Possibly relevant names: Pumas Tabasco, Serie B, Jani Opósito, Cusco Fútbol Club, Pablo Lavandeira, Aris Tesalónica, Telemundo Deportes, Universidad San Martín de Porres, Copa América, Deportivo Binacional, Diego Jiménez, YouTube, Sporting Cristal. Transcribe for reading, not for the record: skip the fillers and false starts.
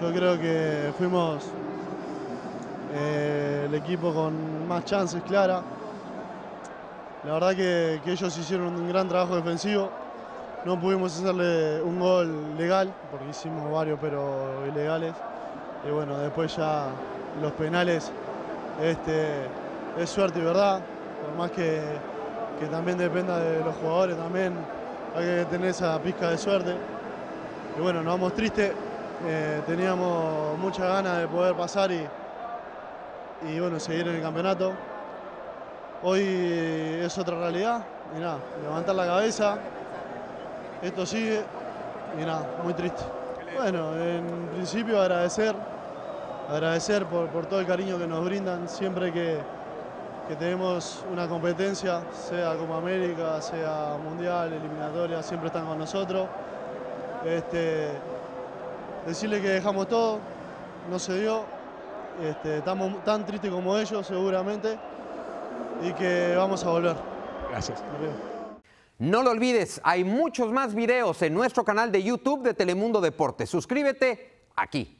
Yo creo que fuimos el equipo con más chances claras. La verdad que ellos hicieron un gran trabajo defensivo. No pudimos hacerle un gol legal, porque hicimos varios, pero ilegales. Y bueno, después ya los penales es suerte y verdad. Por más que también dependa de los jugadores, también hay que tener esa pizca de suerte. Y bueno, nos vamos tristes. Teníamos muchas ganas de poder pasar y bueno, seguir en el campeonato. Hoy es otra realidad. Y nada, levantar la cabeza. Esto sigue y nada, muy triste. Bueno, en principio agradecer por todo el cariño que nos brindan siempre que tenemos una competencia, sea Copa América, sea Mundial, eliminatoria, siempre están con nosotros. Decirle que dejamos todo, no se dio, estamos tan tristes como ellos seguramente y que vamos a volver. Gracias. Adiós. No lo olvides, hay muchos más videos en nuestro canal de YouTube de Telemundo Deportes. Suscríbete aquí.